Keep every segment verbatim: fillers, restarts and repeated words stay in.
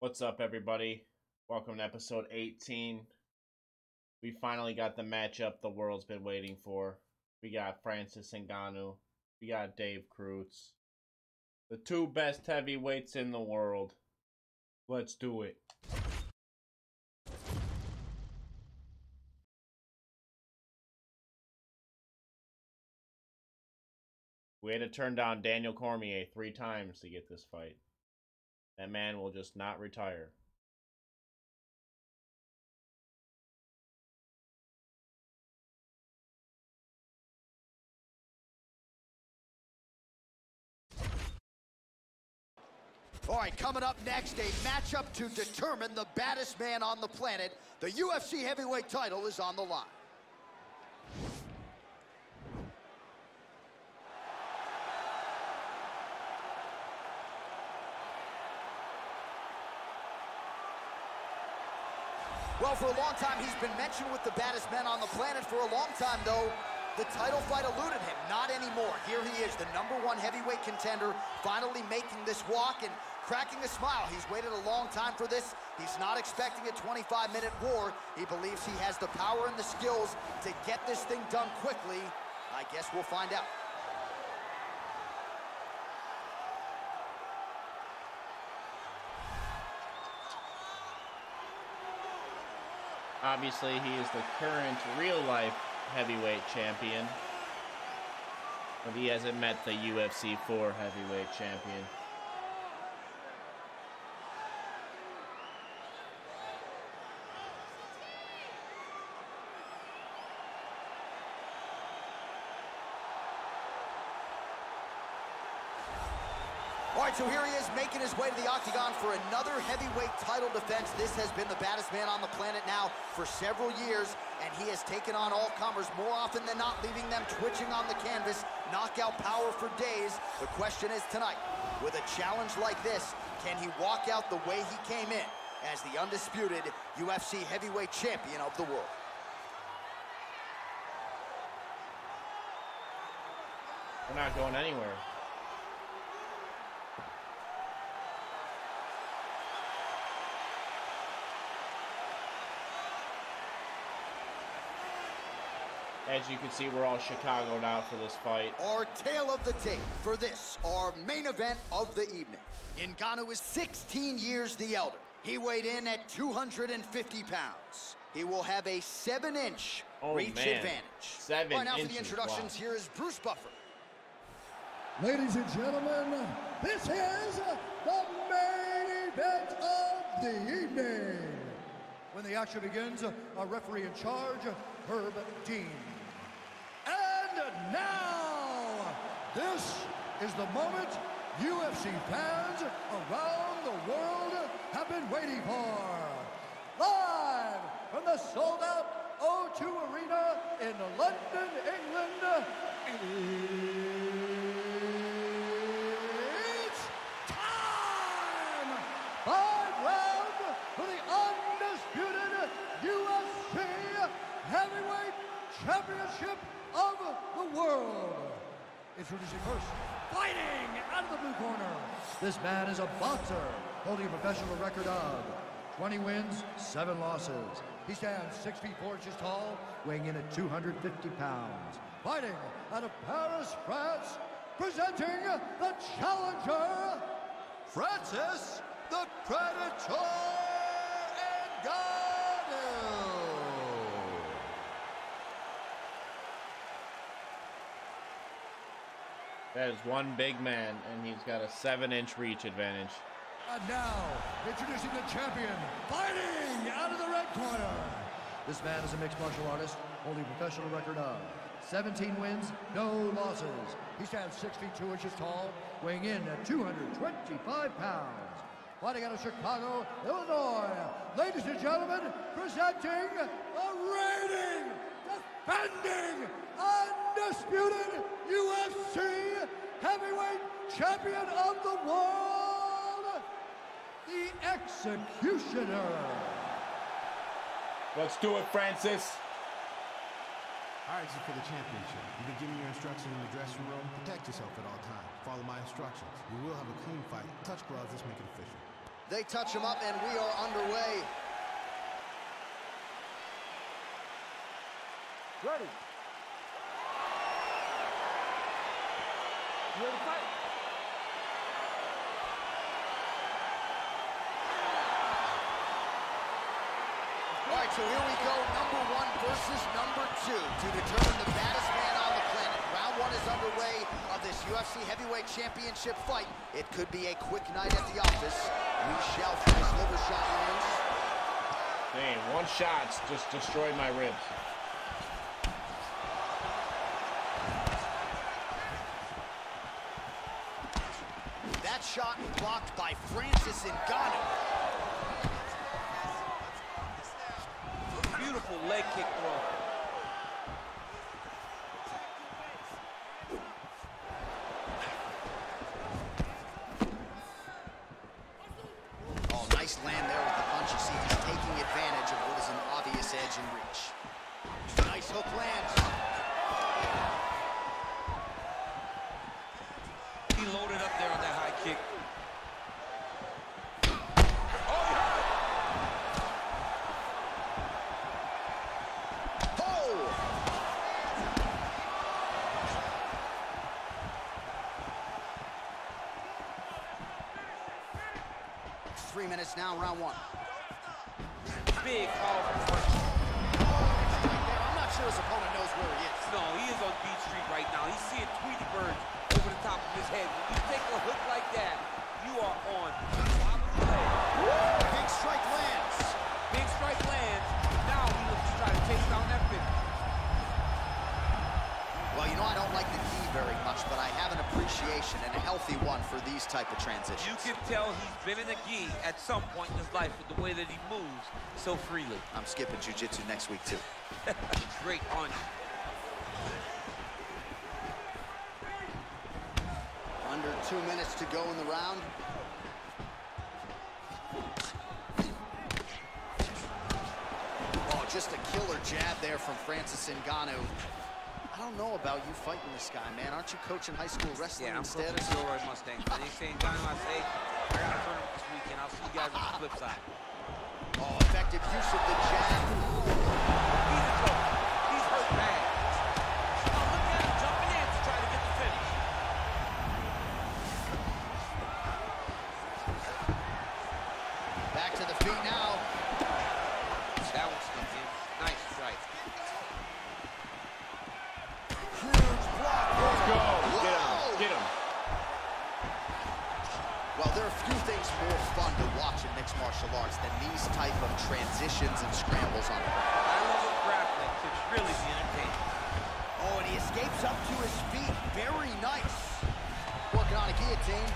What's up, everybody? Welcome to episode eighteen. We finally got the matchup the world's been waiting for. We got Francis Ngannou. We got Dave Kreutz. The two best heavyweights in the world. Let's do it. We had to turn down Daniel Cormier three times to get this fight. That man will just not retire. All right, coming up next, a matchup to determine the baddest man on the planet. The U F C heavyweight title is on the line. Well, for a long time, he's been mentioned with the baddest men on the planet. For a long time, though, the title fight eluded him. Not anymore. Here he is, the number one heavyweight contender, finally making this walk and cracking a smile. He's waited a long time for this. He's not expecting a twenty-five minute war. He believes he has the power and the skills to get this thing done quickly. I guess we'll find out. Obviously, he is the current real-life heavyweight champion, but he hasn't met the U F C four heavyweight champion. All right, so here he is making his way to the octagon for another heavyweight title defense. This has been the baddest man on the planet now for several years, and he has taken on all comers more often than not, leaving them twitching on the canvas, knockout power for days. The question is tonight, with a challenge like this, can he walk out the way he came in as the undisputed U F C heavyweight champion of the world? We're not going anywhere. As you can see, we're all Chicago'd out for this fight. Our tale of the tape for this, our main event of the evening. Ngannou is sixteen years the elder. He weighed in at two hundred fifty pounds. He will have a seven inch oh, reach man. advantage. Seven right now inches. For the introductions, wow. Here is Bruce Buffer. Ladies and gentlemen, this is the main event of the evening. When the action begins, our referee in charge, Herb Dean. Now, this is the moment U F C fans around the world have been waiting for. Live from the sold-out O two Arena in London, England, it's time! Five rounds for the undisputed U F C Heavyweight Championship of the world. Introducing first, fighting out of the blue corner. This man is a boxer holding a professional record of twenty wins, seven losses. He stands six feet four inches tall, weighing in at two hundred fifty pounds. Fighting out of Paris, France, presenting the challenger, Francis the Predator Ngannou. That is one big man, and he's got a seven inch reach advantage. And now, introducing the champion, fighting out of the red corner. This man is a mixed martial artist, holding a professional record of seventeen wins, no losses. He stands six feet two inches tall, weighing in at two hundred twenty-five pounds. Fighting out of Chicago, Illinois. Ladies and gentlemen, presenting the reigning, defending, undisputed U F C heavyweight champion of the world, the Executioner. Let's do it, Francis. All right, so for the championship, you've been giving your instructions in the dressing room. Protect yourself at all times. Follow my instructions. We will have a clean fight. Touch gloves, let's make it official. They touch him up, and we are underway. Ready. You ready to fight? All right, so here we go. Number one versus number two to determine the baddest man on the planet. Round one is underway of this U F C Heavyweight Championship fight. It could be a quick night at the office. We shall finish. Liver shot lands. Dang, one shot's just destroyed my ribs. That shot blocked by Francis Ngannou. Beautiful leg kick throw. Oh, nice land there with the punch. You see, he's taking advantage of what is an obvious edge and reach. Nice hook lands. He loaded up there on that high kick. Oh! Oh! Three minutes now, round one. Big call for punch. I'm not sure his opponent knows where he is. No, he is on Beach Street right now. He's seeing Tweety Bird over the top of his head. When you take a hook like that, you are on top of the head. Woo! Big strike lands. Big strike lands. Now he looks to try to chase down that finish. Well, you know, I don't like the gi very much, but I have an appreciation and a healthy one for these type of transitions. You can tell he's been in a gi at some point in his life with the way that he moves so freely. I'm skipping jiu-jitsu next week, too. Great punch. Two minutes to go in the round. Oh, just a killer jab there from Francis Ngannou. I don't know about you fighting this guy, man. Aren't you coaching high school wrestling yeah, instead? Yeah, I'm coaching Gilroy Mustang. But they say Ngannou, I say, I got to turn him this weekend. I'll see you guys on the flip side. Oh, effective use of the jab. He's a coach. He's hurt bad. Transitions and scrambles on the ground. I love a grappling. It's really entertaining. Oh, and he escapes up to his feet. Very nice. Working on a guillotine.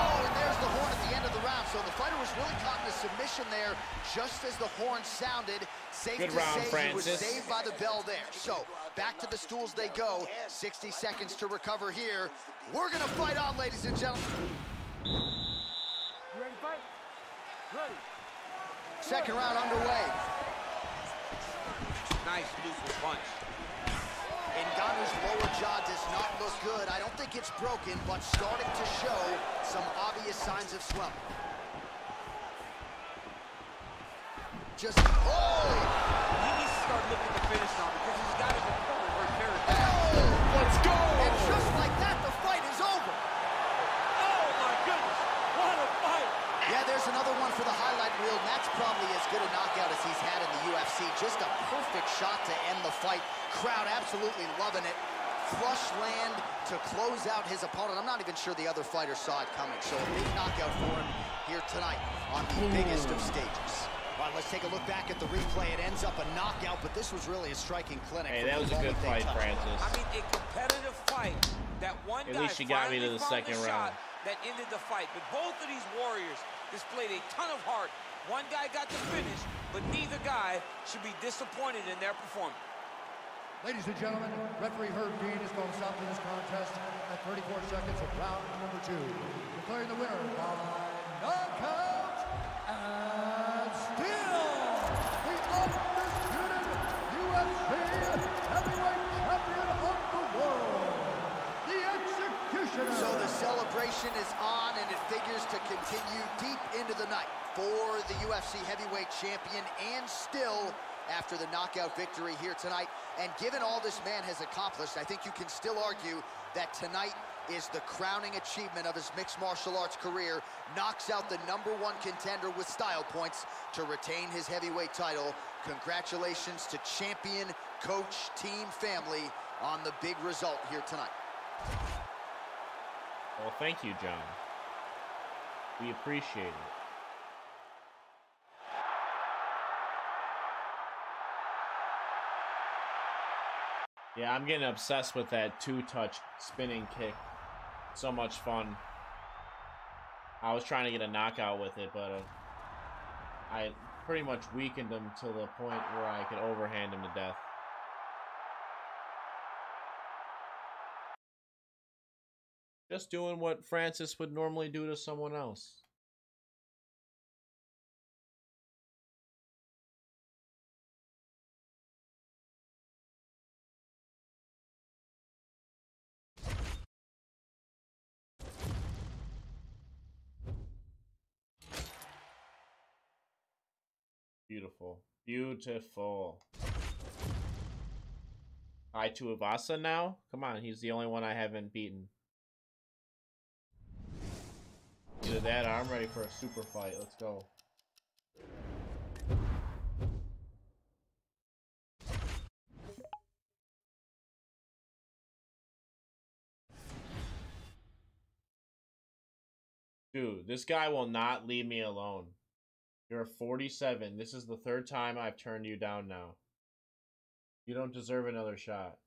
Oh, and there's the horn at the end of the round. So the fighter was really caught in a submission there just as the horn sounded. Safe Good to round, say Francis. He was saved by the bell there. So back to the stools they go. sixty seconds to recover here. We're gonna fight on, ladies and gentlemen. You ready to fight? Ready. Second round underway. Nice looping punch. Ngannou's lower jaw does not look good. I don't think it's broken, but starting to show some obvious signs of swelling. Just, oh! He needs to start looking to finish now because he's got his opponent right there. Oh! Let's go! And just like that, the fight is over. Oh, my goodness. What a fight. Yeah, there's another one for the highlight reel, and that's probably as good a knockout as he's had in the U F C. Just a perfect shot to end the fight. Crowd absolutely loving it. Flush land to close out his opponent. I'm not even sure the other fighter saw it coming. So a big knockout for him here tonight on the Ooh. biggest of stages. All right, let's take a look back at the replay. It ends up a knockout, but this was really a striking clinic. Hey, that was a good fight, Francis. I mean, a competitive fight. That one guy finally found the shot that ended the fight. But both of these warriors displayed a ton of heart. One guy got the finish. but neither guy should be disappointed in their performance. Ladies and gentlemen, referee Herb Dean is going to stop this contest at thirty-four seconds of round number two, declaring the winner by knockout and still the undisputed U F C heavyweight champion of the world, the Executioner. So the celebration is on, and it figures to continue deep into the night for the U F C heavyweight champion and still after the knockout victory here tonight. And given all this man has accomplished, I think you can still argue that tonight is the crowning achievement of his mixed martial arts career. Knocks out the number one contender with style points to retain his heavyweight title. Congratulations to champion, coach, team, family on the big result here tonight. Well, thank you, John. We appreciate it. Yeah, I'm getting obsessed with that two-touch spinning kick. So much fun. I was trying to get a knockout with it, but uh, I pretty much weakened him to the point where I could overhand him to death. Just doing what Francis would normally do to someone else. Beautiful. Beautiful. Tai Tuavasa now? Come on, he's the only one I haven't beaten. Either that or I'm ready for a super fight. Let's go. Dude, this guy will not leave me alone. You're forty-seven. This is the third time I've turned you down now. You don't deserve another shot.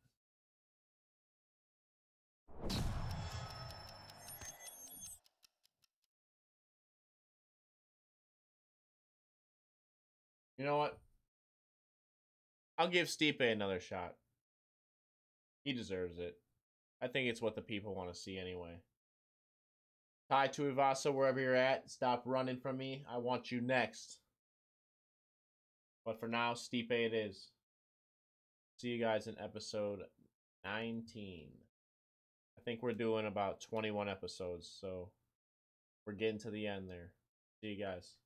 You know what? I'll give Stipe another shot. He deserves it. I think it's what the people want to see anyway. Tai Tuivasa, wherever you're at, stop running from me. I want you next. But for now, Stipe it is. See you guys in episode nineteen. I think we're doing about twenty-one episodes, so we're getting to the end there. See you guys.